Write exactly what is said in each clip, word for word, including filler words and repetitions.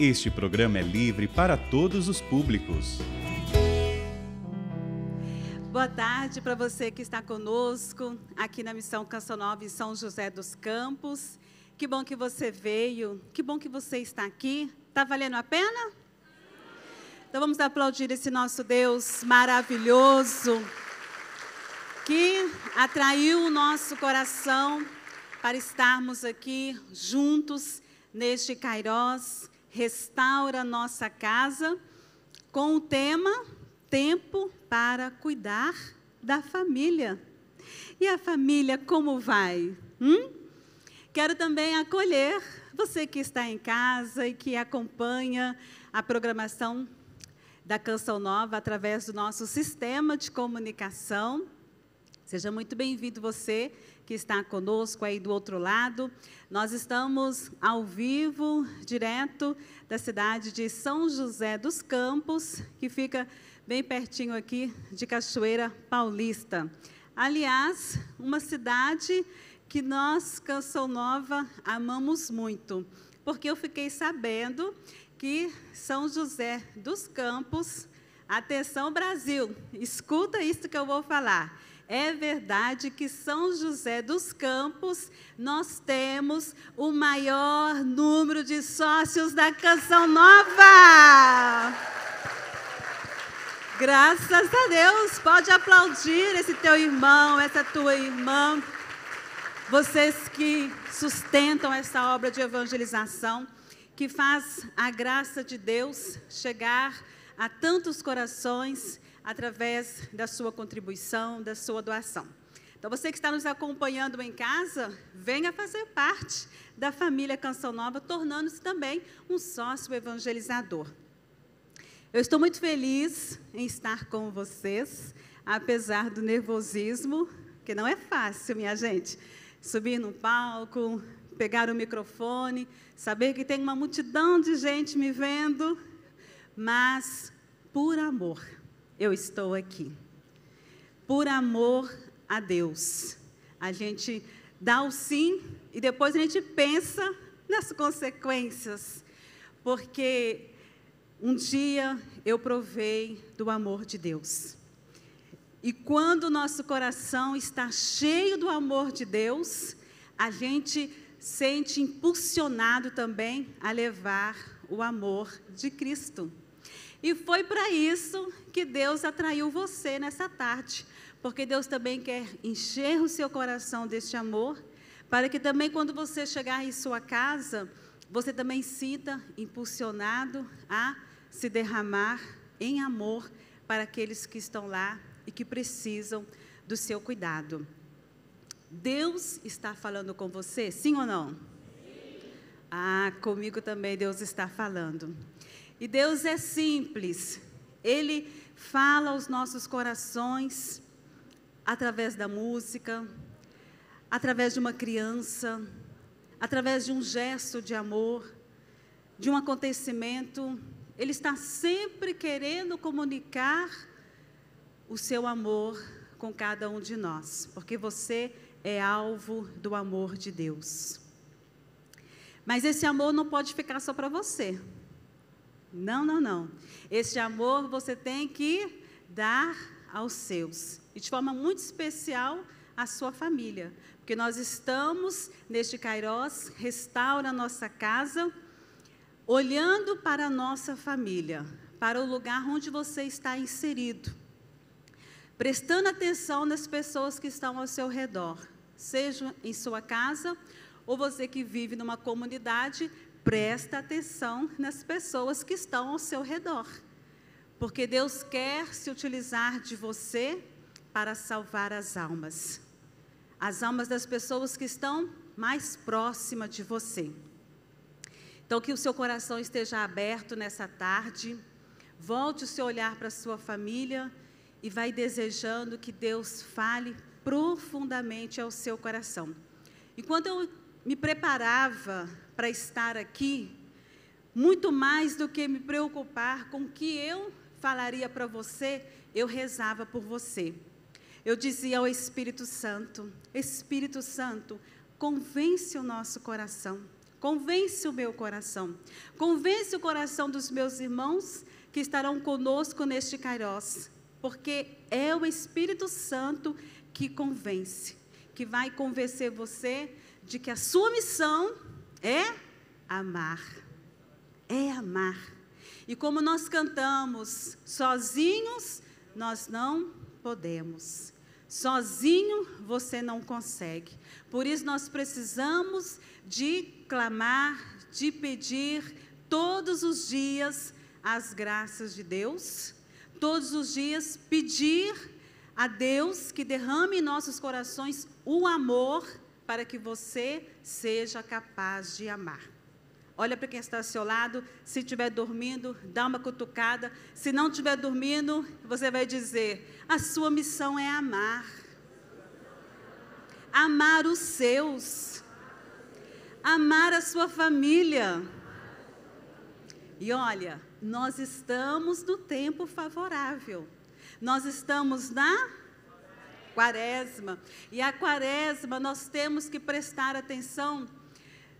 Este programa é livre para todos os públicos. Boa tarde para você que está conosco aqui na Missão Canção Nova em São José dos Campos. Que bom que você veio, que bom que você está aqui. Está valendo a pena? Então vamos aplaudir esse nosso Deus maravilhoso, que atraiu o nosso coração para estarmos aqui juntos neste Kairós Restaura Nossa Casa, com o tema Tempo para Cuidar da Família. E a família como vai? Hum? Quero também acolher você que está em casa e que acompanha a programação da Canção Nova através do nosso sistema de comunicação. Seja muito bem-vindo você que está conosco aí do outro lado. Nós estamos ao vivo, direto da cidade de São José dos Campos, que fica bem pertinho aqui de Cachoeira Paulista. Aliás, uma cidade que nós, Canção Nova, amamos muito, porque eu fiquei sabendo que São José dos Campos, atenção Brasil, escuta isso que eu vou falar. É verdade que São José dos Campos, nós temos o maior número de sócios da Canção Nova. Graças a Deus, pode aplaudir esse teu irmão, essa tua irmã, vocês que sustentam essa obra de evangelização, que faz a graça de Deus chegar a tantos corações através da sua contribuição, da sua doação. Então, você que está nos acompanhando em casa, venha fazer parte da família Canção Nova, tornando-se também um sócio evangelizador. Eu estou muito feliz em estar com vocês, apesar do nervosismo, que não é fácil, minha gente, subir no palco, pegar o microfone, saber que tem uma multidão de gente me vendo, mas por amor eu estou aqui, por amor a Deus. A gente dá o sim e depois a gente pensa nas consequências, porque um dia eu provei do amor de Deus. E quando o nosso coração está cheio do amor de Deus, a gente sente impulsionado também a levar o amor de Cristo. E foi para isso que Deus atraiu você nessa tarde, porque Deus também quer encher o seu coração deste amor, para que também quando você chegar em sua casa, você também sinta impulsionado a se derramar em amor para aqueles que estão lá e que precisam do seu cuidado. Deus está falando com você, sim ou não? Sim. Ah, comigo também Deus está falando. E Deus é simples, Ele fala aos nossos corações através da música, através de uma criança, através de um gesto de amor, de um acontecimento. Ele está sempre querendo comunicar o seu amor com cada um de nós, porque você é alvo do amor de Deus. Mas esse amor não pode ficar só para você. Não, não, não. Este amor você tem que dar aos seus, e de forma muito especial à sua família, porque nós estamos neste Kairós Restaura Nossa Casa, olhando para a nossa família, para o lugar onde você está inserido, prestando atenção nas pessoas que estão ao seu redor, seja em sua casa ou você que vive numa comunidade. Presta atenção nas pessoas que estão ao seu redor, porque Deus quer se utilizar de você para salvar as almas, as almas das pessoas que estão mais próximas de você. Então, que o seu coração esteja aberto nessa tarde, volte o seu olhar para a sua família e vai desejando que Deus fale profundamente ao seu coração. Enquanto eu me preparava para estar aqui, muito mais do que me preocupar com o que eu falaria para você, eu rezava por você. Eu dizia ao Espírito Santo, Espírito Santo, convence o nosso coração, convence o meu coração, convence o coração dos meus irmãos que estarão conosco neste Kairós, porque é o Espírito Santo que convence, que vai convencer você de que a sua missão é amar, é amar. E como nós cantamos, sozinhos nós não podemos, sozinho você não consegue. Por isso nós precisamos de clamar, de pedir todos os dias as graças de Deus, todos os dias pedir a Deus que derrame em nossos corações o amor para que você seja capaz de amar. Olha para quem está ao seu lado, se estiver dormindo, dá uma cutucada. Se não estiver dormindo, você vai dizer, a sua missão é amar. Amar os seus. Amar a sua família. E olha, nós estamos no tempo favorável. Nós estamos na quaresma. E a quaresma nós temos que prestar atenção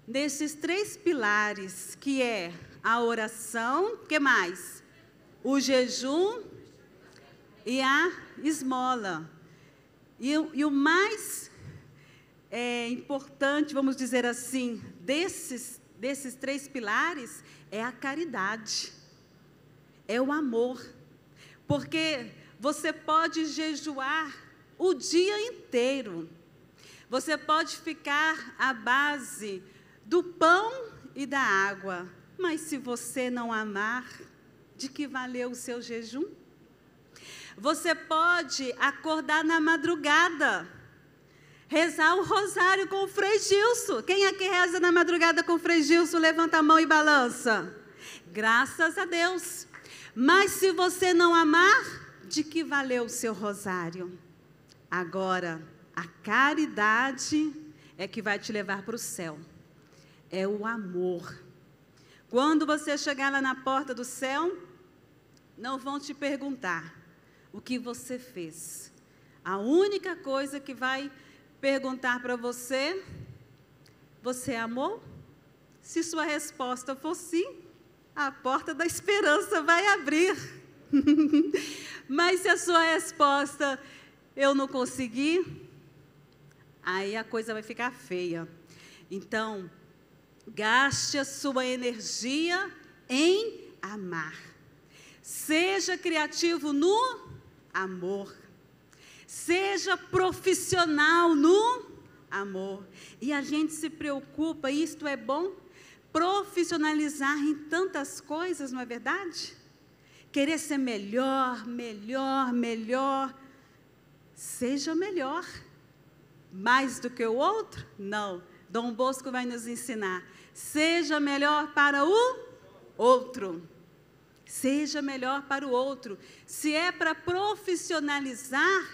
nesses três pilares, que é a oração, que mais? O jejum e a esmola. E, e o mais é, importante, vamos dizer assim, desses, desses três pilares, é a caridade, é o amor. Porque você pode jejuar o dia inteiro, você pode ficar à base do pão e da água, mas se você não amar, de que valeu o seu jejum? Você pode acordar na madrugada, rezar o rosário com o Frei Gilson. Quem é que reza na madrugada com o Frei Gilson? Levanta a mão e balança. Graças a Deus. Mas se você não amar, de que valeu o seu rosário? Agora, a caridade é que vai te levar para o céu. É o amor. Quando você chegar lá na porta do céu, não vão te perguntar o que você fez. A única coisa que vai perguntar para você, você amou? Se sua resposta for sim, a porta da esperança vai abrir. Mas se a sua resposta, eu não consegui, aí a coisa vai ficar feia. Então, gaste a sua energia em amar. Seja criativo no amor. Seja profissional no amor. E a gente se preocupa, isto é bom, profissionalizar em tantas coisas, não é verdade? Querer ser melhor, melhor, melhor. Seja melhor. Mais do que o outro? Não. Dom Bosco vai nos ensinar, seja melhor para o outro, seja melhor para o outro. Se é para profissionalizar,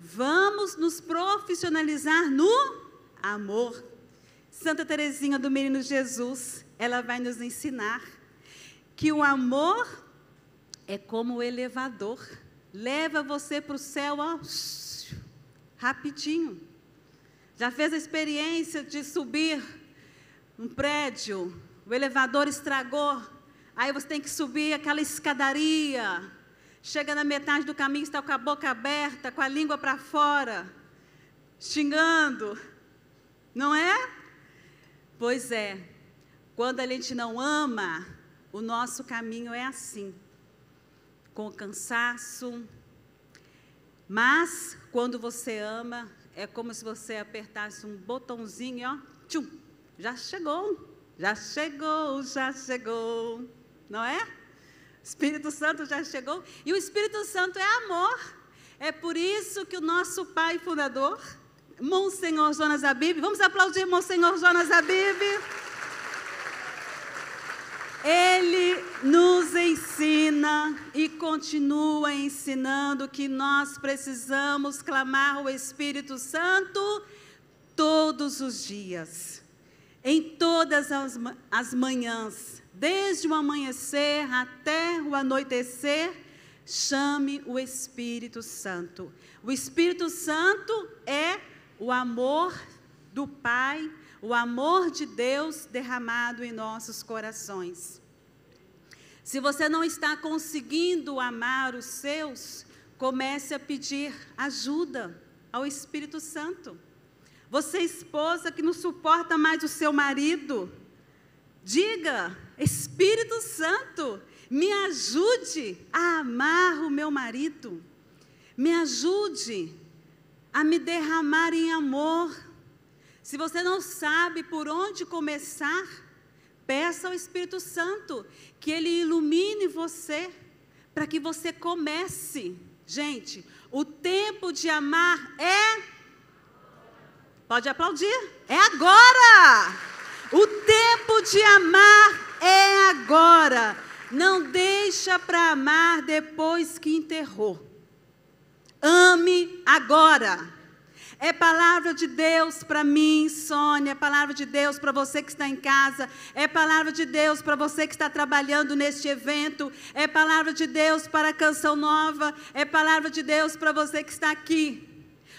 vamos nos profissionalizar no amor. Santa Terezinha do Menino Jesus, ela vai nos ensinar que o amor é como o elevador, leva você para o céu ó, rapidinho. Já fez a experiência de subir um prédio, o elevador estragou, aí você tem que subir aquela escadaria, chega na metade do caminho, está com a boca aberta, com a língua para fora, xingando, não é? Pois é, quando a gente não ama, o nosso caminho é assim, com cansaço, mas quando você ama, é como se você apertasse um botãozinho, ó, tchum, já chegou, já chegou, já chegou, não é? O Espírito Santo já chegou, e o Espírito Santo é amor. É por isso que o nosso pai fundador, Monsenhor Jonas Abib, vamos aplaudir Monsenhor Jonas Abib. Ele nos ensina e continua ensinando que nós precisamos clamar o Espírito Santo todos os dias, em todas as, as manhãs, desde o amanhecer até o anoitecer, chame o Espírito Santo. O Espírito Santo é o amor do Pai, o amor de Deus derramado em nossos corações. Se você não está conseguindo amar os seus, comece a pedir ajuda ao Espírito Santo. Você, esposa, que não suporta mais o seu marido, diga: Espírito Santo, me ajude a amar o meu marido, me ajude a me derramar em amor. Se você não sabe por onde começar, peça ao Espírito Santo que ele ilumine você, para que você comece. Gente, o tempo de amar é... Pode aplaudir, é agora! O tempo de amar é agora. Não deixa para amar depois que enterrou. Ame agora. É palavra de Deus para mim, Sônia, é palavra de Deus para você que está em casa, é palavra de Deus para você que está trabalhando neste evento, é palavra de Deus para a Canção Nova, é palavra de Deus para você que está aqui.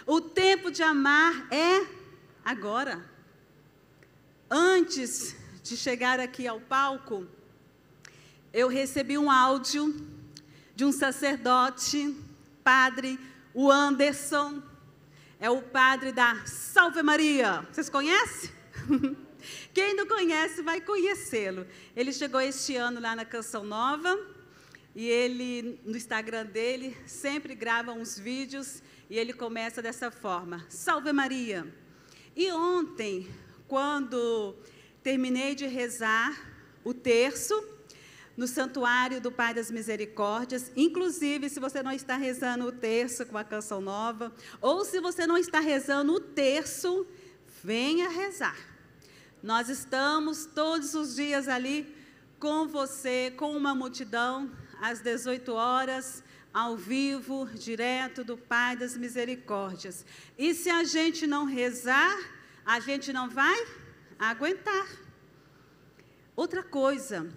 O tempo de amar é agora. Antes de chegar aqui ao palco, eu recebi um áudio de um sacerdote, padre, o Anderson, é o padre da Salve Maria. Vocês conhecem? Quem não conhece vai conhecê-lo. Ele chegou este ano lá na Canção Nova e ele, no Instagram dele, sempre grava uns vídeos e ele começa dessa forma: Salve Maria. E ontem, quando terminei de rezar o terço no santuário do Pai das Misericórdias, inclusive, se você não está rezando o terço com a Canção Nova, ou se você não está rezando o terço, venha rezar. Nós estamos todos os dias ali com você, com uma multidão, às dezoito horas, ao vivo, direto do Pai das Misericórdias. E se a gente não rezar, a gente não vai aguentar. Outra coisa...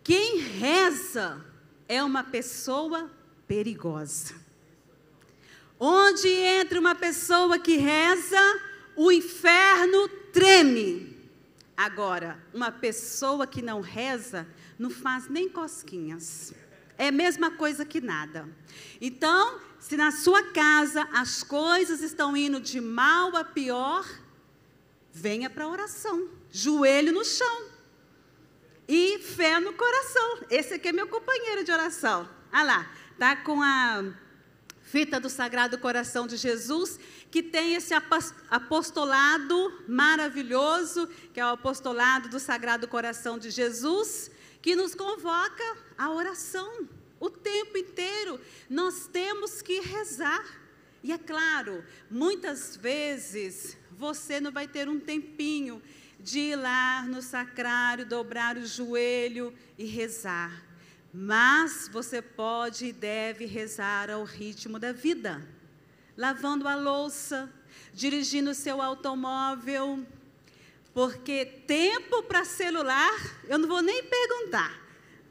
Quem reza é uma pessoa perigosa. Onde entra uma pessoa que reza, o inferno treme. Agora, uma pessoa que não reza, não faz nem cosquinhas. É a mesma coisa que nada. Então, se na sua casa as coisas estão indo de mal a pior, venha para a oração, joelho no chão. E fé no coração. Esse aqui é meu companheiro de oração. Ah lá, está com a fita do Sagrado Coração de Jesus, que tem esse apostolado maravilhoso, que é o apostolado do Sagrado Coração de Jesus, que nos convoca à oração. O tempo inteiro nós temos que rezar. E é claro, muitas vezes você não vai ter um tempinho de ir lá no sacrário, dobrar o joelho e rezar. Mas você pode e deve rezar ao ritmo da vida, lavando a louça, dirigindo o seu automóvel, porque tempo para celular, eu não vou nem perguntar,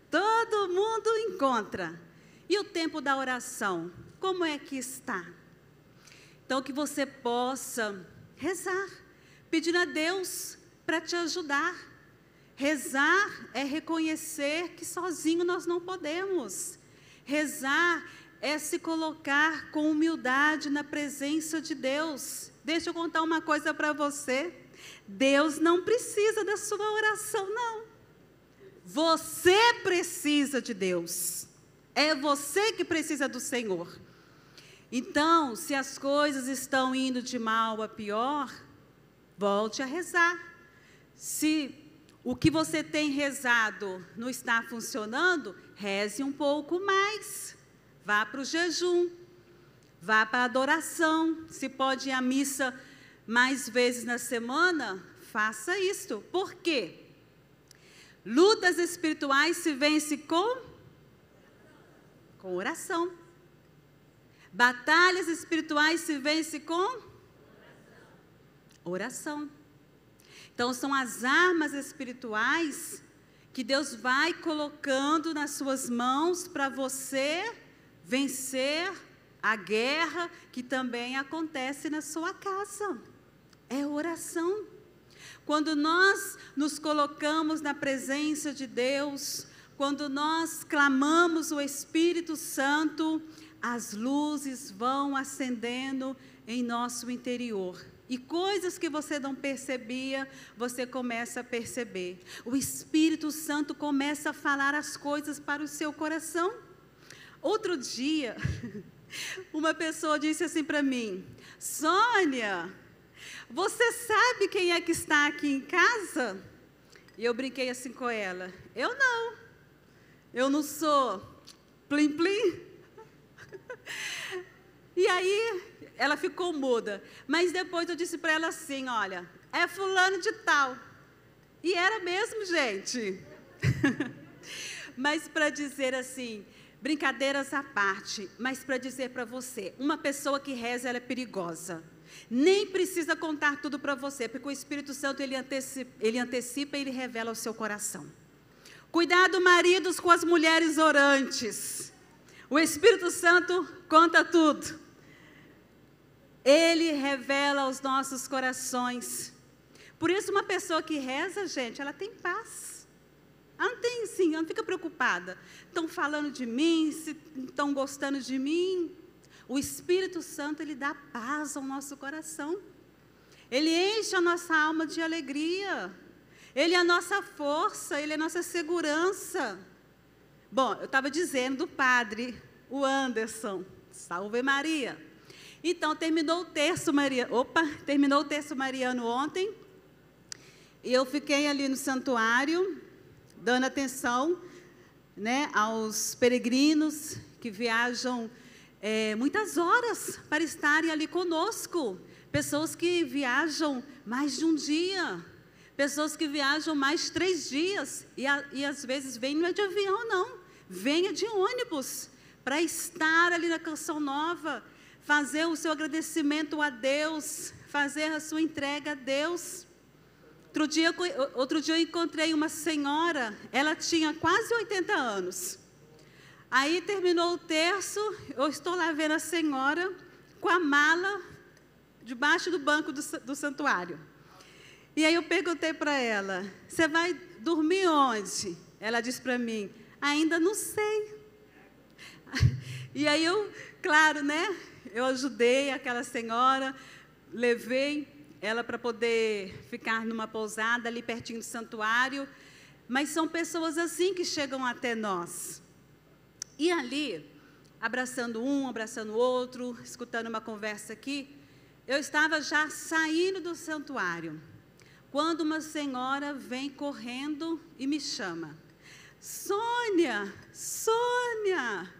todo mundo encontra. E o tempo da oração, como é que está? Então, que você possa rezar, pedir a Deus para te ajudar. Rezar é reconhecer que sozinho nós não podemos. Rezar é se colocar com humildade na presença de Deus. Deixa eu contar uma coisa para você. Deus não precisa da sua oração, não. Você precisa de Deus. É você que precisa do Senhor. Então, se as coisas estão indo de mal a pior, volte a rezar. Se o que você tem rezado não está funcionando, reze um pouco mais, vá para o jejum, vá para a adoração, se pode ir à missa mais vezes na semana, faça isso. Por quê? Lutas espirituais se vence com? Com oração. Batalhas espirituais se vence com? Oração. Então, são as armas espirituais que Deus vai colocando nas suas mãos para você vencer a guerra que também acontece na sua casa. é oração. Quando nós nos colocamos na presença de Deus, quando nós clamamos o Espírito Santo, as luzes vão acendendo em nosso interior. E coisas que você não percebia, você começa a perceber. O Espírito Santo começa a falar as coisas para o seu coração. Outro dia, uma pessoa disse assim para mim: Sônia, você sabe quem é que está aqui em casa? E eu brinquei assim com ela: eu não, eu não sou plim plim. E aí ela ficou muda, mas depois eu disse para ela assim: olha, é fulano de tal. E era mesmo, gente. Mas para dizer assim, brincadeiras à parte, mas para dizer para você, uma pessoa que reza, ela é perigosa. Nem precisa contar tudo para você, porque o Espírito Santo, ele antecipa, ele antecipa e ele revela ao seu coração. Cuidado, maridos, com as mulheres orantes. O Espírito Santo conta tudo. Ele revela aos nossos corações. Por isso, uma pessoa que reza, gente, ela tem paz. Ela não tem, sim, ela não fica preocupada. Estão falando de mim, estão gostando de mim. O Espírito Santo, ele dá paz ao nosso coração. Ele enche a nossa alma de alegria. Ele é a nossa força, ele é a nossa segurança. Bom, eu estava dizendo do padre, o Anderson. Salve Maria. Então, terminou o terço Maria, opa, terminou o terço mariano ontem. E eu fiquei ali no santuário, dando atenção, né, aos peregrinos que viajam é, muitas horas para estarem ali conosco, pessoas que viajam mais de um dia, pessoas que viajam mais três dias, e, a, e às vezes vêm não é de avião não, venha de ônibus, para estar ali na Canção Nova, fazer o seu agradecimento a Deus, fazer a sua entrega a Deus. Outro dia, outro dia eu encontrei uma senhora, ela tinha quase oitenta anos, aí terminou o terço, eu estou lá vendo a senhora com a mala debaixo do banco do, do santuário, e aí eu perguntei para ela: você vai dormir onde? Ela disse para mim: ainda não sei. E aí eu, claro, né, eu ajudei aquela senhora, levei ela para poder ficar numa pousada ali pertinho do santuário, mas são pessoas assim que chegam até nós. E ali, abraçando um, abraçando o outro, escutando uma conversa aqui, eu estava já saindo do santuário, quando uma senhora vem correndo e me chama: Sônia, Sônia!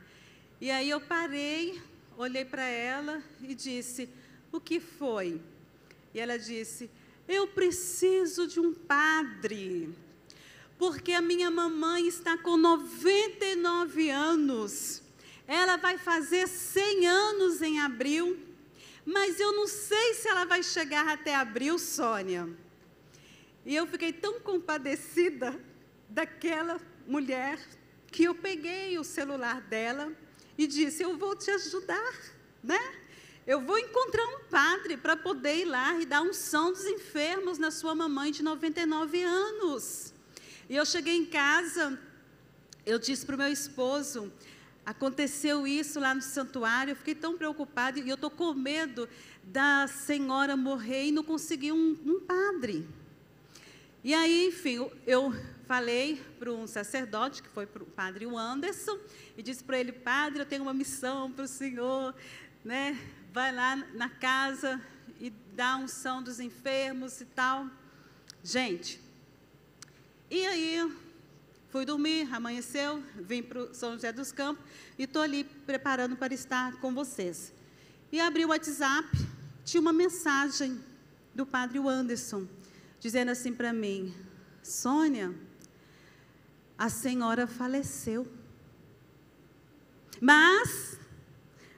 E aí eu parei, olhei para ela e disse: o que foi? E ela disse: eu preciso de um padre, porque a minha mamãe está com noventa e nove anos, ela vai fazer cem anos em abril, mas eu não sei se ela vai chegar até abril, Sônia. E eu fiquei tão compadecida daquela mulher, que eu peguei o celular dela e disse: eu vou te ajudar, né? Eu vou encontrar um padre para poder ir lá e dar unção dos enfermos na sua mamãe de noventa e nove anos. E eu cheguei em casa, eu disse para o meu esposo: aconteceu isso lá no santuário, eu fiquei tão preocupada e eu estou com medo da senhora morrer e não conseguir um, um padre. E aí, enfim, eu falei para um sacerdote, que foi para o padre Anderson, e disse para ele: padre, eu tenho uma missão para o senhor, né? Vai lá na casa e dá unção dos enfermos e tal. Gente, e aí fui dormir, amanheceu, vim para o São José dos Campos e estou ali preparando para estar com vocês. E abri o WhatsApp, tinha uma mensagem do padre Anderson, dizendo assim para mim: Sônia, a senhora faleceu, mas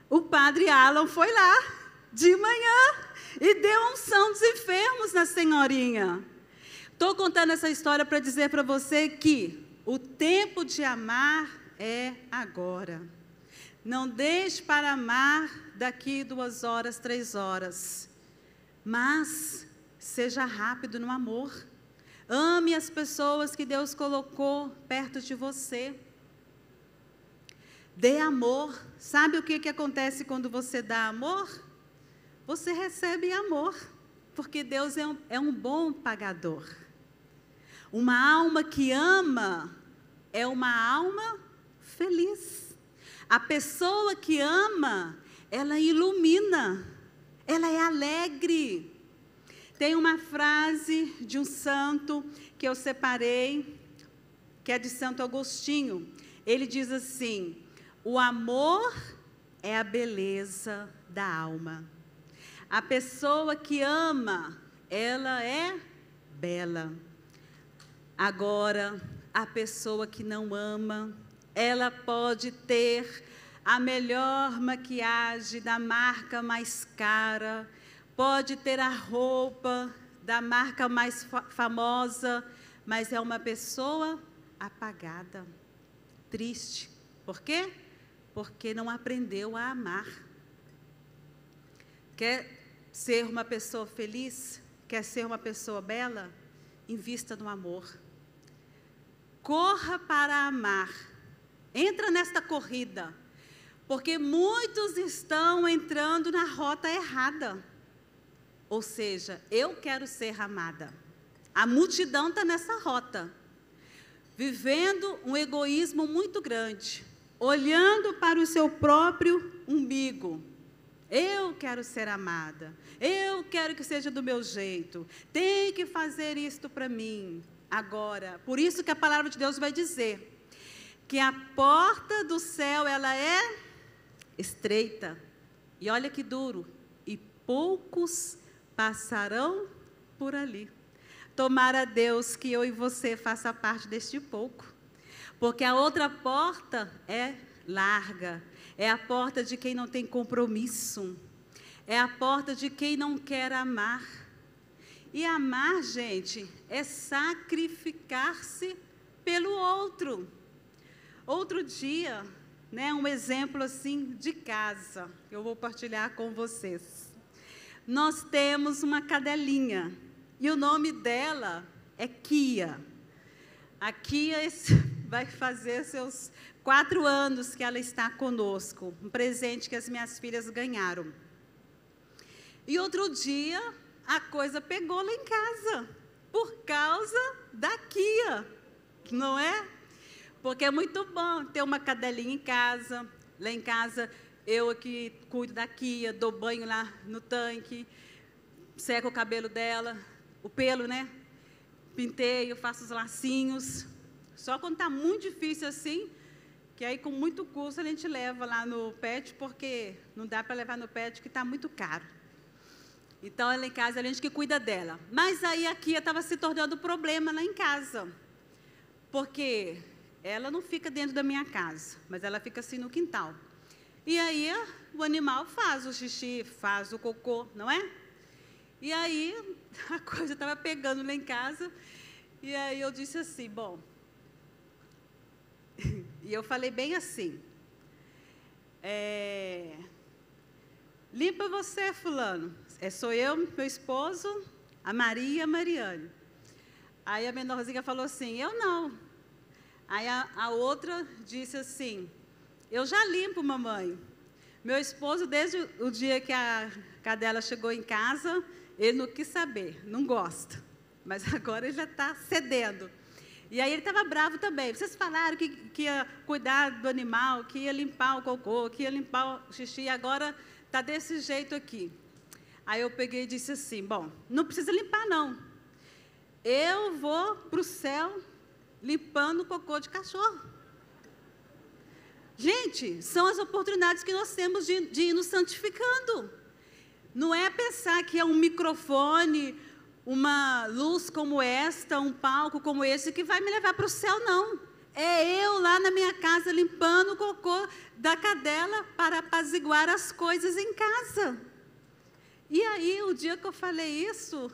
o padre Alan foi lá de manhã e deu unção dos enfermos na senhorinha. Estou contando essa história para dizer para você que o tempo de amar é agora. Não deixe para amar daqui duas horas, três horas. Mas Seja rápido no amor. Ame as pessoas que Deus colocou perto de você. Dê amor. Sabe o que, que acontece quando você dá amor? Você recebe amor, porque Deus é um, é um bom pagador. Uma alma que ama é uma alma feliz. A pessoa que ama, ela ilumina, ela é alegre. Tem uma frase de um santo que eu separei, que é de Santo Agostinho. Ele diz assim: o amor é a beleza da alma. A pessoa que ama, ela é bela. Agora, a pessoa que não ama, ela pode ter a melhor maquiagem da marca mais cara, pode ter a roupa da marca mais fa- famosa, mas é uma pessoa apagada, triste. Por quê? Porque não aprendeu a amar. Quer ser uma pessoa feliz? Quer ser uma pessoa bela? Invista no amor. Corra para amar. Entra nesta corrida, porque muitos estão entrando na rota errada. Ou seja, eu quero ser amada. A multidão está nessa rota, vivendo um egoísmo muito grande, olhando para o seu próprio umbigo. Eu quero ser amada, eu quero que seja do meu jeito, tem que fazer isto para mim. Agora, por isso que a palavra de Deus vai dizer que a porta do céu, ela é estreita, e olha que duro, e poucos passarão por ali. Tomara Deus que eu e você faça parte deste pouco, porque a outra porta é larga, é a porta de quem não tem compromisso, é a porta de quem não quer amar. E amar, gente, é sacrificar-se pelo outro. Outro dia, né, um exemplo assim de casa, eu vou partilhar com vocês. Nós temos uma cadelinha e o nome dela é Kia. A Kia vai fazer seus quatro anos que ela está conosco, um presente que as minhas filhas ganharam. E outro dia, a coisa pegou lá em casa, por causa da Kia, não é? Porque é muito bom ter uma cadelinha em casa. Lá em casa, eu aqui cuido da Kia, dou banho lá no tanque, seco o cabelo dela, o pelo, né? Penteio, faço os lacinhos. Só quando está muito difícil assim, que aí com muito custo a gente leva lá no pet, porque não dá para levar no pet, que está muito caro. Então, lá em casa, a gente que cuida dela. Mas aí a Kia estava se tornando um problema lá em casa, porque ela não fica dentro da minha casa, mas ela fica assim no quintal. E aí, o animal faz o xixi, faz o cocô, não é? E aí, a coisa estava pegando lá em casa, e aí eu disse assim, bom... E eu falei bem assim... É, limpa você, fulano. É, sou eu, meu esposo, a Maria e a Mariane. Aí a menorzinha falou assim, eu não... Aí a, a outra disse assim, eu já limpo, mamãe. Meu esposo, desde o dia que a cadela chegou em casa, ele não quis saber, não gosta. Mas agora ele já está cedendo. E aí ele estava bravo também. Vocês falaram que, que ia cuidar do animal, que ia limpar o cocô, que ia limpar o xixi, e agora está desse jeito aqui. Aí eu peguei e disse assim, bom, não precisa limpar, não. Eu vou para o céu limpando o cocô de cachorro. Gente, são as oportunidades que nós temos de, de ir nos santificando. Não é pensar que é um microfone, uma luz como esta, um palco como esse, que vai me levar para o céu, não. É eu lá na minha casa limpando o cocô da cadela para apaziguar as coisas em casa. E aí, o dia que eu falei isso...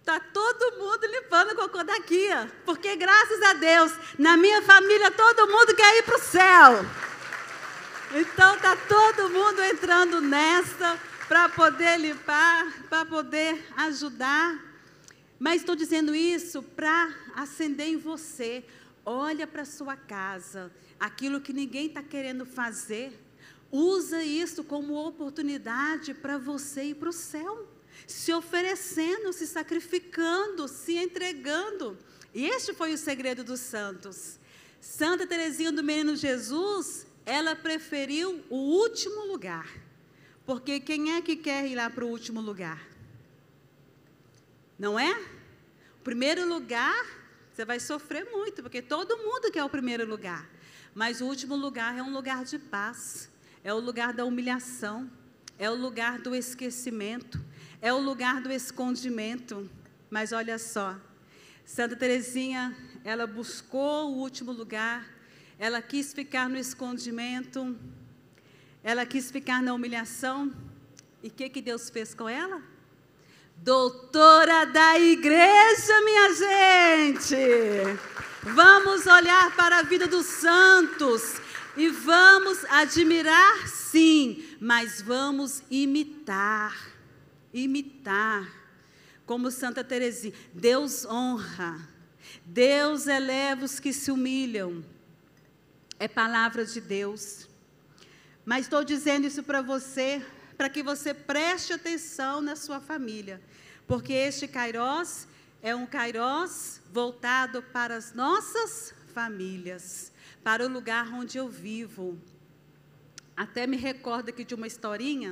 Está todo mundo limpando o cocô da Kia, porque graças a Deus, na minha família todo mundo quer ir para o céu. Então está todo mundo entrando nessa para poder limpar, para poder ajudar Mas estou dizendo isso para acender em você. Olha para a sua casa, aquilo que ninguém está querendo fazer, usa isso como oportunidade para você ir para o céu, se oferecendo, se sacrificando, se entregando. E este foi o segredo dos santos. Santa Terezinha do Menino Jesus, ela preferiu o último lugar, porque quem é que quer ir lá para o último lugar? Não é? O primeiro lugar... você vai sofrer muito, porque todo mundo quer o primeiro lugar. Mas o último lugar é um lugar de paz, é o lugar da humilhação, é o lugar do esquecimento, é o lugar do escondimento. Mas olha só, Santa Terezinha, ela buscou o último lugar, ela quis ficar no escondimento, ela quis ficar na humilhação. E o que, que Deus fez com ela? Doutora da Igreja, minha gente! Vamos olhar para a vida dos santos e vamos admirar, sim, mas vamos imitar, imitar, como Santa Terezinha. Deus honra, Deus eleva os que se humilham, é palavra de Deus. Mas estou dizendo isso para você, para que você preste atenção na sua família, porque este Kairós é um Kairós voltado para as nossas famílias, para o lugar onde eu vivo. Até me recordo aqui de uma historinha,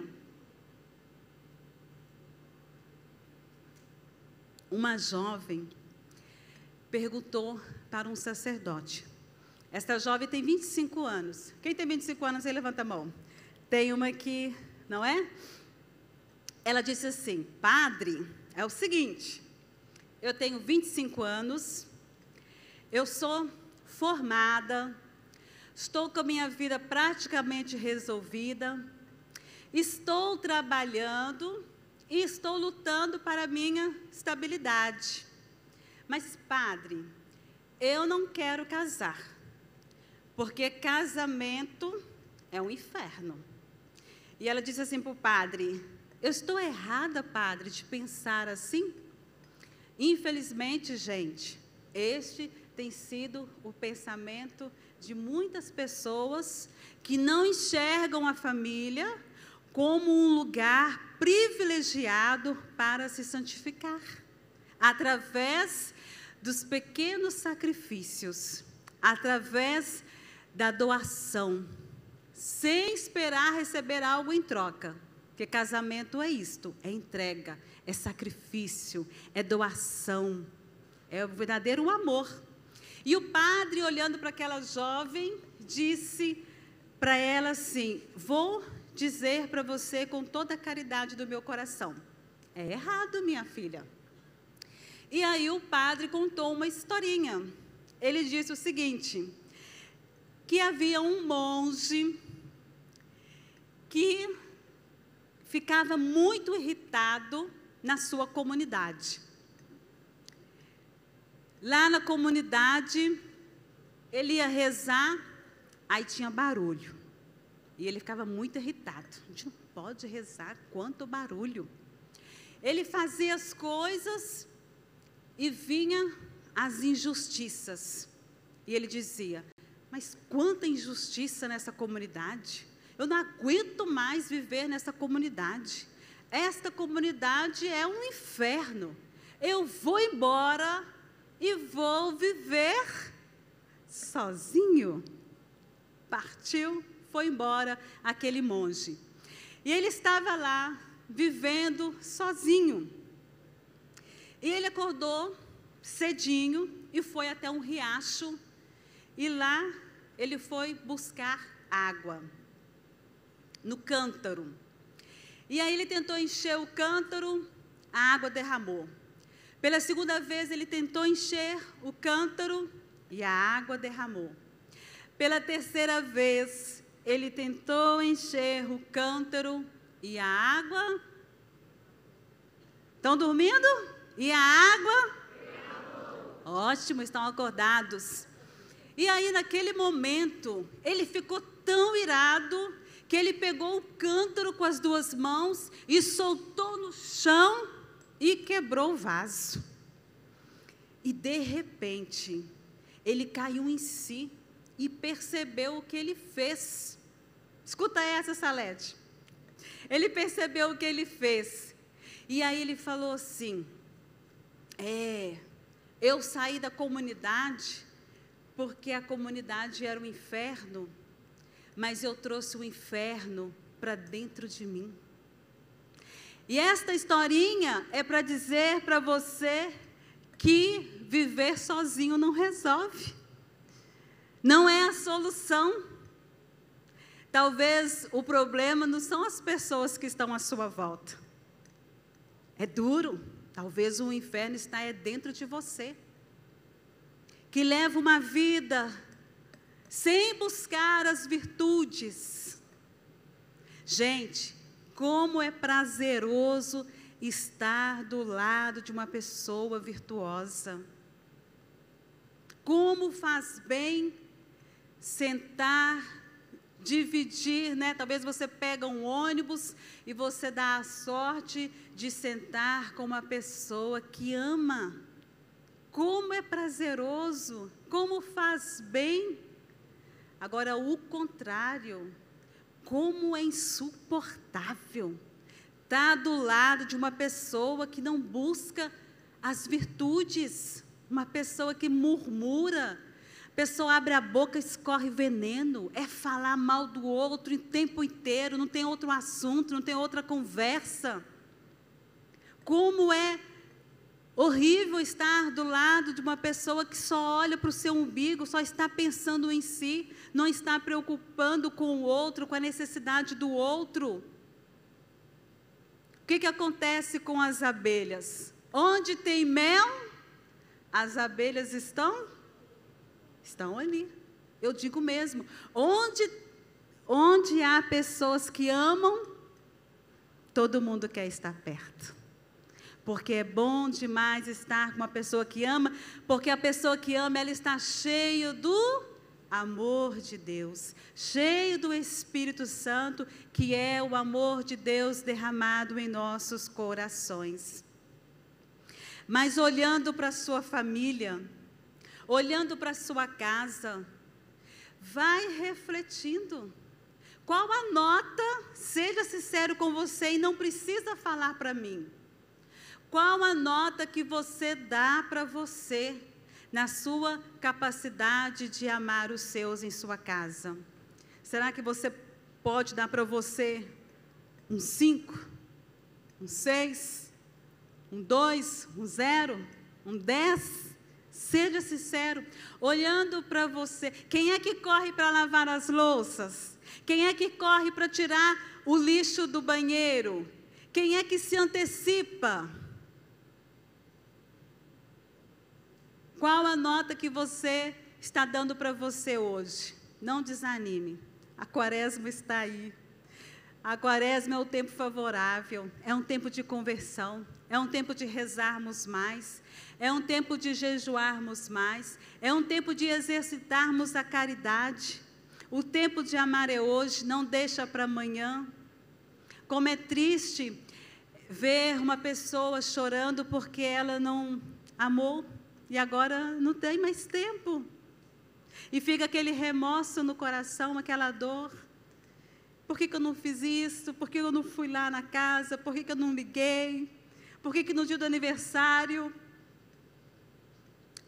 uma jovem perguntou para um sacerdote, esta jovem tem vinte e cinco anos, quem tem vinte e cinco anos aí levanta a mão, tem uma que... não é? Ela disse assim, padre, é o seguinte, eu tenho vinte e cinco anos, eu sou formada, estou com a minha vida praticamente resolvida, estou trabalhando e estou lutando para a minha estabilidade. Mas, padre, eu não quero casar, porque casamento é um inferno. E ela disse assim para o padre, eu estou errada, padre, de pensar assim? Infelizmente, gente, este tem sido o pensamento de muitas pessoas que não enxergam a família como um lugar privilegiado para se santificar, através dos pequenos sacrifícios, através da doação, sem esperar receber algo em troca, porque casamento é isto, é entrega, é sacrifício, é doação, é o verdadeiro amor. E o padre, olhando para aquela jovem, disse para ela assim, vou dizer para você com toda a caridade do meu coração, é errado, minha filha. E aí o padre contou uma historinha, ele disse o seguinte, que havia um monge que ficava muito irritado na sua comunidade. Lá na comunidade, ele ia rezar, aí tinha barulho. E ele ficava muito irritado. A gente não pode rezar, quanto barulho. Ele fazia as coisas e vinha as injustiças. E ele dizia, mas quanta injustiça nessa comunidade. Eu não aguento mais viver nessa comunidade. Esta comunidade é um inferno. Eu vou embora e vou viver sozinho. Partiu, foi embora aquele monge. E ele estava lá, vivendo sozinho. E ele acordou cedinho e foi até um riacho. E lá ele foi buscar água no cântaro. E aí ele tentou encher o cântaro, a água derramou. Pela segunda vez ele tentou encher o cântaro e a água derramou. Pela terceira vez ele tentou encher o cântaro e a água... estão dormindo? E a água? Derramou. Ótimo, estão acordados. E aí, naquele momento, ele ficou tão irado que ele pegou o cântaro com as duas mãos e soltou no chão e quebrou o vaso. E, de repente, ele caiu em si e percebeu o que ele fez. Escuta essa, Salete. Ele percebeu o que ele fez. E aí ele falou assim, é, eu saí da comunidade, porque a comunidade era um inferno, mas eu trouxe o inferno para dentro de mim. E esta historinha é para dizer para você que viver sozinho não resolve. Não é a solução. Talvez o problema não são as pessoas que estão à sua volta. É duro. Talvez o inferno está é dentro de você, que leva uma vida sem buscar as virtudes. Gente, como é prazeroso estar do lado de uma pessoa virtuosa. Como faz bem sentar, dividir, né? Talvez você pega um ônibus e você dá a sorte de sentar com uma pessoa que ama. Como é prazeroso, como faz bem. Agora, o contrário, como é insuportável estar do lado de uma pessoa que não busca as virtudes. Uma pessoa que murmura, a pessoa abre a boca e escorre veneno, é falar mal do outro o tempo inteiro, não tem outro assunto, não tem outra conversa. Como é horrível estar do lado de uma pessoa que só olha para o seu umbigo, só está pensando em si, não está preocupando com o outro, com a necessidade do outro. O que que acontece com as abelhas? Onde tem mel, as abelhas estão? Estão ali. Eu digo mesmo, onde, onde há pessoas que amam, todo mundo quer estar perto. Porque é bom demais estar com uma pessoa que ama, porque a pessoa que ama, ela está cheia do amor de Deus, cheia do Espírito Santo, que é o amor de Deus derramado em nossos corações. Mas olhando para a sua família, olhando para a sua casa, vai refletindo. Qual a nota, seja sincero com você e não precisa falar para mim. Qual a nota que você dá para você, na sua capacidade de amar os seus em sua casa? Será que você pode dar para você um cinco, um seis? Um dois, um zero, um dez, seja sincero, olhando para você. Quem é que corre para lavar as louças? Quem é que corre para tirar o lixo do banheiro? Quem é que se antecipa? Qual a nota que você está dando para você hoje? Não desanime, a Quaresma está aí. A Quaresma é o tempo favorável, é um tempo de conversão, é um tempo de rezarmos mais, é um tempo de jejuarmos mais, é um tempo de exercitarmos a caridade. O tempo de amar é hoje, não deixa para amanhã. Como é triste ver uma pessoa chorando porque ela não amou e agora não tem mais tempo. E fica aquele remorso no coração, aquela dor. Por que que eu não fiz isso? Por que eu não fui lá na casa? Por que que eu não liguei? Por que que no dia do aniversário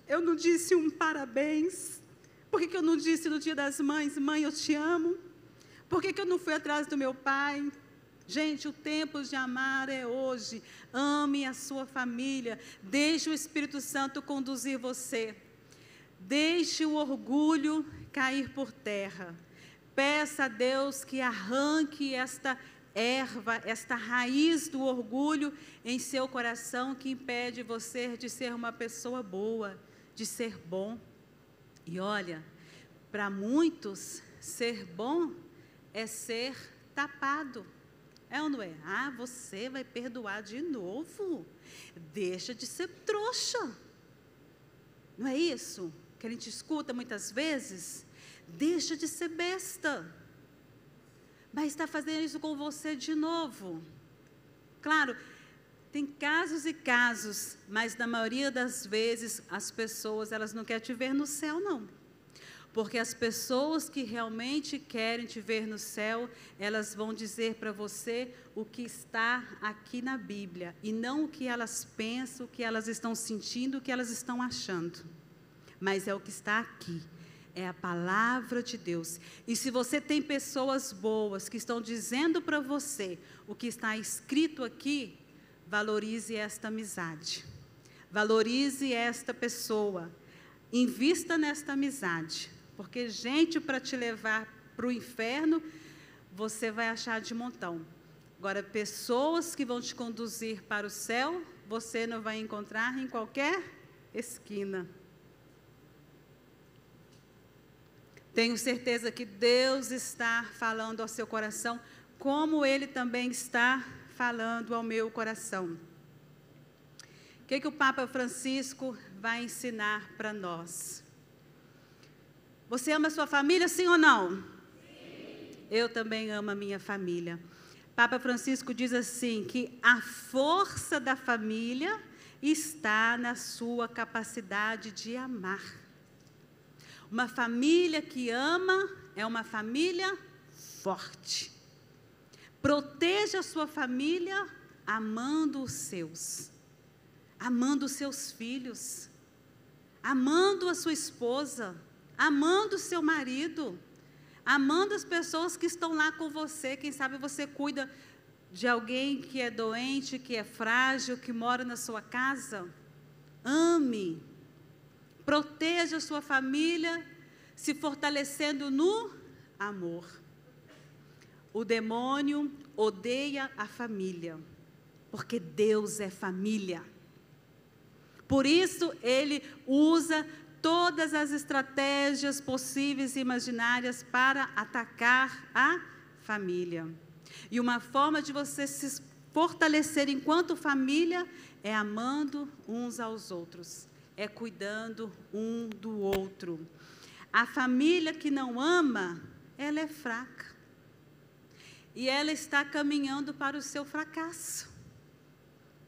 eu não disse um parabéns? Por que que eu não disse no dia das mães, mãe, eu te amo? Por que que eu não fui atrás do meu pai? Gente, o tempo de amar é hoje. Ame a sua família. Deixe o Espírito Santo conduzir você. Deixe o orgulho cair por terra. Peça a Deus que arranque esta erva, esta raiz do orgulho em seu coração que impede você de ser uma pessoa boa, de ser bom. E olha, para muitos, ser bom é ser tapado. É ou não é? Ah, você vai perdoar de novo. Deixa de ser trouxa. Não é isso que a gente escuta muitas vezes? Deixa de ser besta, mas está fazendo isso com você de novo. Claro, Tem casos e casos, mas na maioria das vezes as pessoas, elas não querem te ver no céu, não. Porque as pessoas que realmente querem te ver no céu, elas vão dizer para você o que está aqui na Bíblia, e não o que elas pensam, o que elas estão sentindo, o que elas estão achando. Mas é o que está aqui, é a palavra de Deus. E se você tem pessoas boas que estão dizendo para você o que está escrito aqui, valorize esta amizade, valorize esta pessoa, invista nesta amizade, porque gente para te levar para o inferno, você vai achar de montão. Agora, pessoas que vão te conduzir para o céu, você não vai encontrar em qualquer esquina. Tenho certeza que Deus está falando ao seu coração, como Ele também está falando ao meu coração. O que, que o Papa Francisco vai ensinar para nós? Você ama a sua família, sim ou não? Sim. Eu também amo a minha família. Papa Francisco diz assim, que a força da família está na sua capacidade de amar. Uma família que ama é uma família forte. Proteja a sua família amando os seus, amando os seus filhos, amando a sua esposa, amando o seu marido, amando as pessoas que estão lá com você. Quem sabe você cuida de alguém que é doente, que é frágil, que mora na sua casa. Ame, proteja a sua família, se fortalecendo no amor. O demônio odeia a família, porque Deus é família. Por isso, ele usa todas as estratégias possíveis e imaginárias para atacar a família. E uma forma de você se fortalecer enquanto família é amando uns aos outros, é cuidando um do outro. A família que não ama, ela é fraca. E ela está caminhando para o seu fracasso.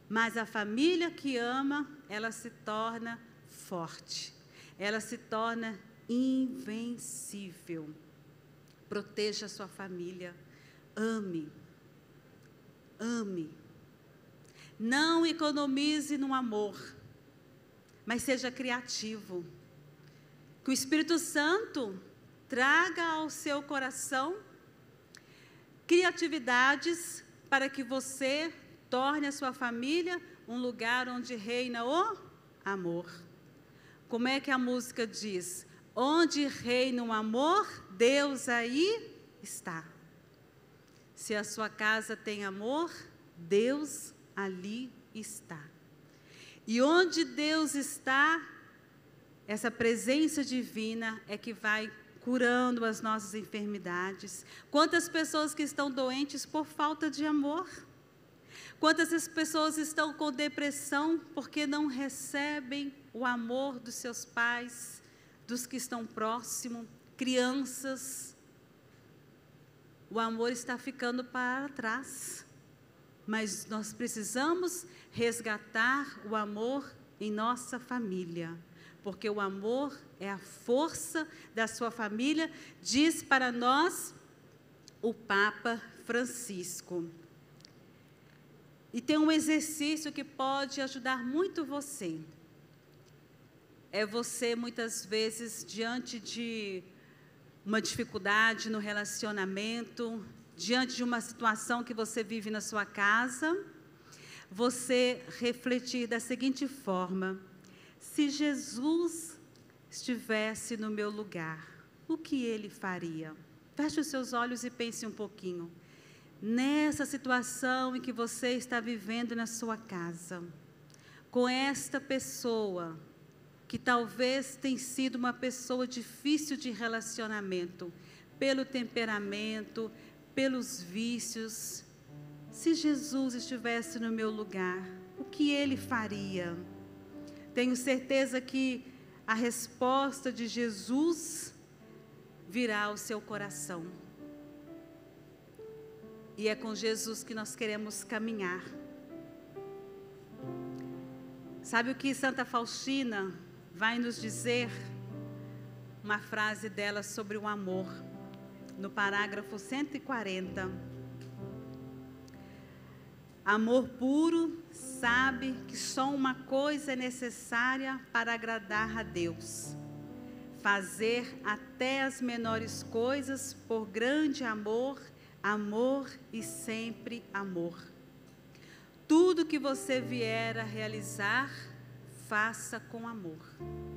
Mas a família que ama, ela se torna forte. Ela se torna invencível. Proteja a sua família. Ame. Ame. Não economize no amor. Mas seja criativo. Que o Espírito Santo traga ao seu coração criatividades para que você torne a sua família um lugar onde reina o amor. Como é que a música diz? Onde reina o amor, Deus aí está. Se a sua casa tem amor, Deus ali está. E onde Deus está, essa presença divina é que vai curando as nossas enfermidades. Quantas pessoas que estão doentes por falta de amor? Quantas pessoas estão com depressão porque não recebem o amor dos seus pais, dos que estão próximo, crianças? O amor está ficando para trás, mas nós precisamos resgatar o amor em nossa família, porque o amor é a força da sua família, diz para nós o Papa Francisco. E tem um exercício que pode ajudar muito você. É você, muitas vezes, diante de uma dificuldade no relacionamento, diante de uma situação que você vive na sua casa, você refletir da seguinte forma: se Jesus estivesse no meu lugar, o que ele faria? Feche os seus olhos e pense um pouquinho. Nessa situação em que você está vivendo na sua casa, com esta pessoa, que talvez tenha sido uma pessoa difícil de relacionamento, pelo temperamento, pelos vícios, se Jesus estivesse no meu lugar, o que ele faria? Tenho certeza que a resposta de Jesus virá ao seu coração. E é com Jesus que nós queremos caminhar. Sabe o que Santa Faustina vai nos dizer? Uma frase dela sobre o amor, no parágrafo cento e quarenta. Amor puro sabe que só uma coisa é necessária para agradar a Deus. Fazer até as menores coisas por grande amor, amor e sempre amor. Tudo que você vier a realizar, faça com amor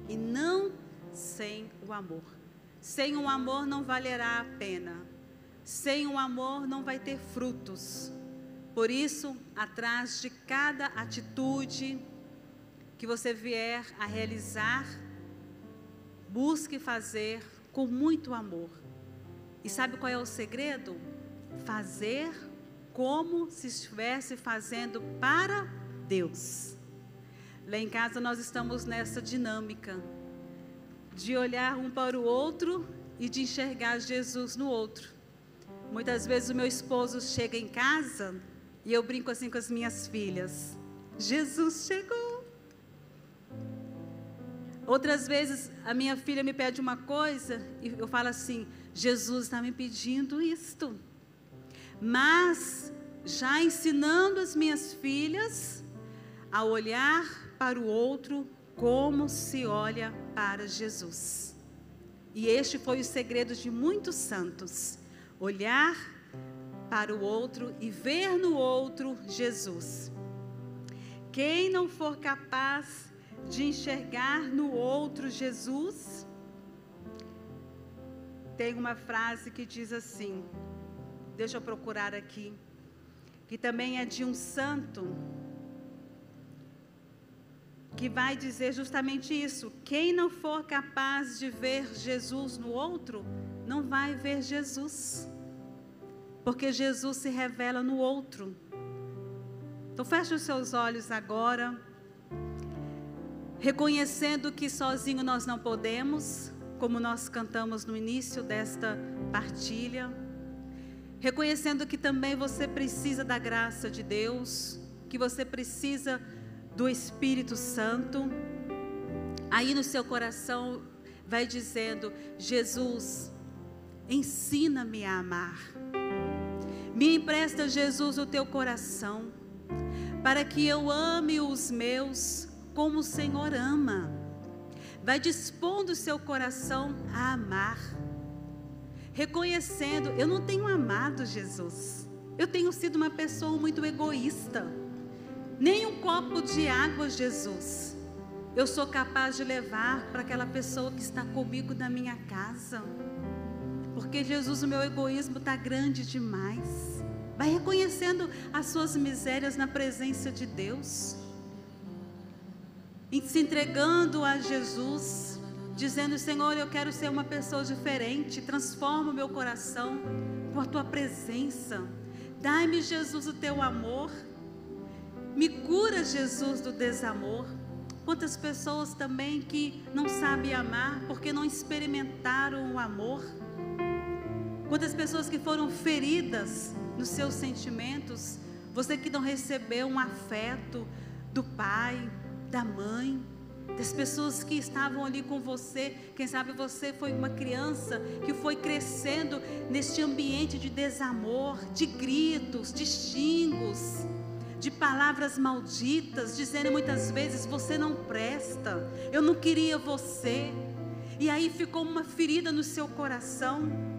e não sem o amor. Sem o amor não valerá a pena, sem o amor não vai ter frutos. Por isso, atrás de cada atitude que você vier a realizar, busque fazer com muito amor. E sabe qual é o segredo? Fazer como se estivesse fazendo para Deus. Lá em casa nós estamos nessa dinâmica de olhar um para o outro e de enxergar Jesus no outro. Muitas vezes o meu esposo chega em casa e eu brinco assim com as minhas filhas: Jesus chegou. Outras vezes a minha filha me pede uma coisa e eu falo assim: Jesus está me pedindo isto. Mas já ensinando as minhas filhas a olhar para o outro como se olha para Jesus. E este foi o segredo de muitos santos: olhar para o outro e ver no outro Jesus. Quem não for capaz de enxergar no outro Jesus, tem uma frase que diz assim, deixa eu procurar aqui, que também é de um santo, que vai dizer justamente isso: quem não for capaz de ver Jesus no outro, não vai ver Jesus, porque Jesus se revela no outro. Então feche os seus olhos agora, reconhecendo que sozinho nós não podemos, como nós cantamos no início desta partilha, reconhecendo que também você precisa da graça de Deus, que você precisa do Espírito Santo. Aí no seu coração vai dizendo: Jesus, ensina-me a amar. Me empresta, Jesus, o teu coração, para que eu ame os meus como o Senhor ama. Vai dispondo o seu coração a amar, reconhecendo: eu não tenho amado Jesus, eu tenho sido uma pessoa muito egoísta, nem um copo de água, Jesus, eu sou capaz de levar para aquela pessoa que está comigo na minha casa, porque, Jesus, o meu egoísmo está grande demais. Vai reconhecendo as suas misérias na presença de Deus, e se entregando a Jesus, dizendo: Senhor, eu quero ser uma pessoa diferente, transforma o meu coração com a tua presença, dai-me, Jesus, o teu amor, me cura, Jesus, do desamor. Quantas pessoas também que não sabem amar, porque não experimentaram o amor, quantas pessoas que foram feridas nos seus sentimentos, você que não recebeu um afeto do Pai, da mãe, das pessoas que estavam ali com você. Quem sabe você foi uma criança que foi crescendo neste ambiente de desamor, de gritos, de xingos, de palavras malditas, dizendo muitas vezes: você não presta, eu não queria você. E aí ficou uma ferida no seu coração.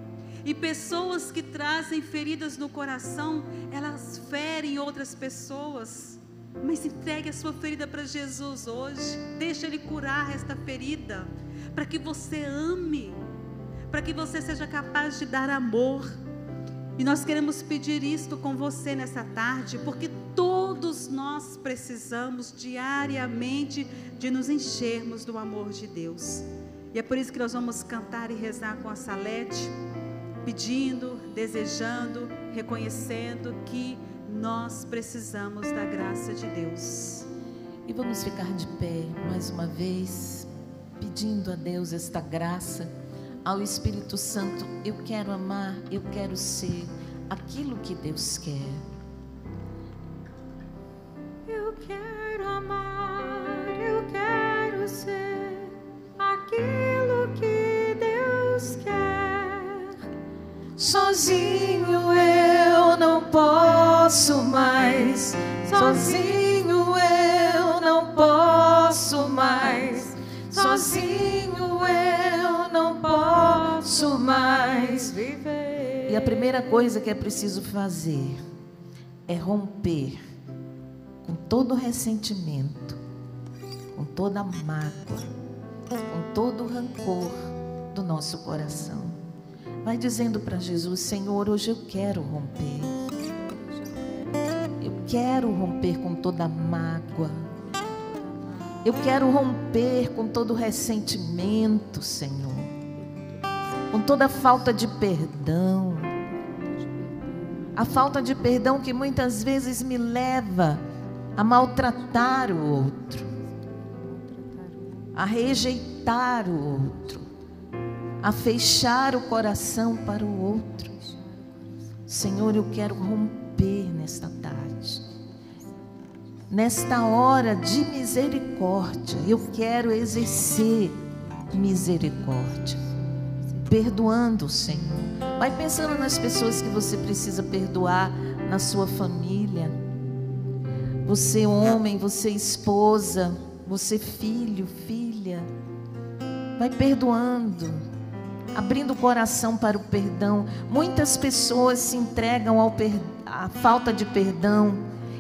E pessoas que trazem feridas no coração, elas ferem outras pessoas. Mas entregue a sua ferida para Jesus hoje, deixa Ele curar esta ferida, para que você ame, para que você seja capaz de dar amor. E nós queremos pedir isto com você nessa tarde, porque todos nós precisamos diariamente de nos enchermos do amor de Deus. E é por isso que nós vamos cantar e rezar com a Salete, pedindo, desejando, reconhecendo que nós precisamos da graça de Deus. E vamos ficar de pé mais uma vez, pedindo a Deus esta graça, ao Espírito Santo: eu quero amar, eu quero ser aquilo que Deus quer. Eu quero amar. Sozinho eu não posso mais, sozinho eu não posso mais, sozinho eu não posso mais viver. E a primeira coisa que é preciso fazer é romper com todo o ressentimento, com toda a mágoa, com todo o rancor do nosso coração. Vai dizendo para Jesus: Senhor, hoje eu quero romper. Eu quero romper com toda a mágoa. Eu quero romper com todo o ressentimento, Senhor. Com toda a falta de perdão. A falta de perdão que muitas vezes me leva a maltratar o outro, a rejeitar o outro, a fechar o coração para o outro. Senhor, eu quero romper nesta tarde, nesta hora de misericórdia. Eu quero exercer misericórdia, perdoando o Senhor. Vai pensando nas pessoas que você precisa perdoar na sua família. Você homem, você esposa, você filho, filha. Vai perdoando, abrindo o coração para o perdão. Muitas pessoas se entregam ao per... à falta de perdão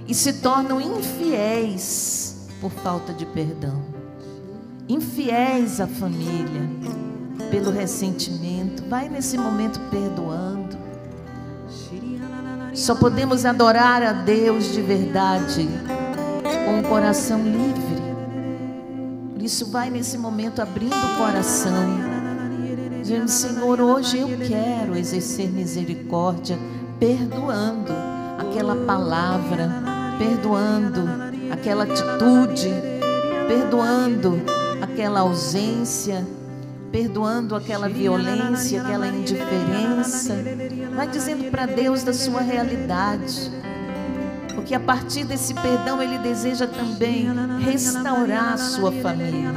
e se tornam infiéis por falta de perdão. Infiéis à família pelo ressentimento. Vai nesse momento perdoando. Só podemos adorar a Deus de verdade com o coração livre. Por isso, vai nesse momento abrindo o coração, dizendo: Senhor, hoje eu quero exercer misericórdia, perdoando aquela palavra, perdoando aquela atitude, perdoando aquela ausência, perdoando aquela violência, aquela indiferença. Vai dizendo para Deus da sua realidade, porque a partir desse perdão Ele deseja também restaurar a sua família,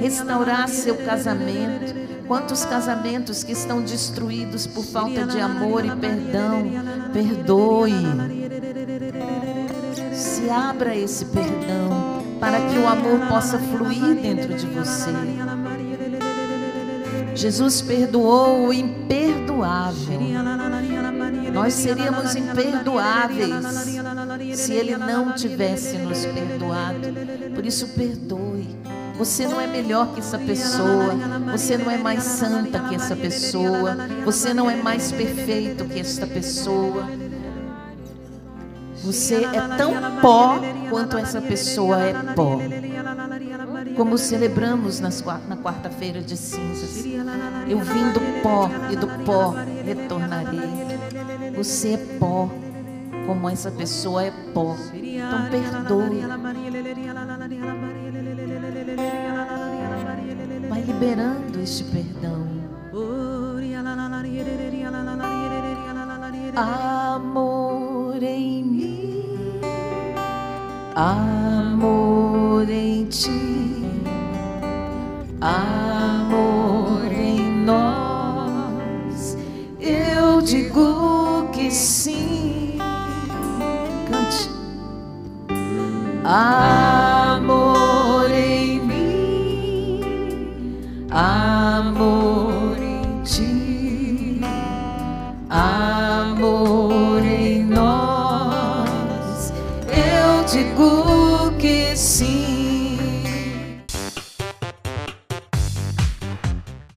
restaurar seu casamento. Quantos casamentos que estão destruídos por falta de amor e perdão. Perdoe, se abra esse perdão para que o amor possa fluir dentro de você. Jesus perdoou o imperdoável. Nós seríamos imperdoáveis se Ele não tivesse nos perdoado. Por isso, perdoe. Você não é melhor que essa pessoa. Você não é mais santa que essa pessoa. Você não é mais perfeito que esta pessoa. Você é tão pó quanto essa pessoa é pó. Como celebramos nas, na quarta-feira de cinzas, eu vim do pó e do pó retornarei. Você é pó, como essa pessoa é pó. Então perdoe. Vai liberando este perdão. Amor em mim, amor em ti, amor em nós, eu digo que sim. Cante. Amor em mim, amor em ti, amor em nós, eu digo que sim.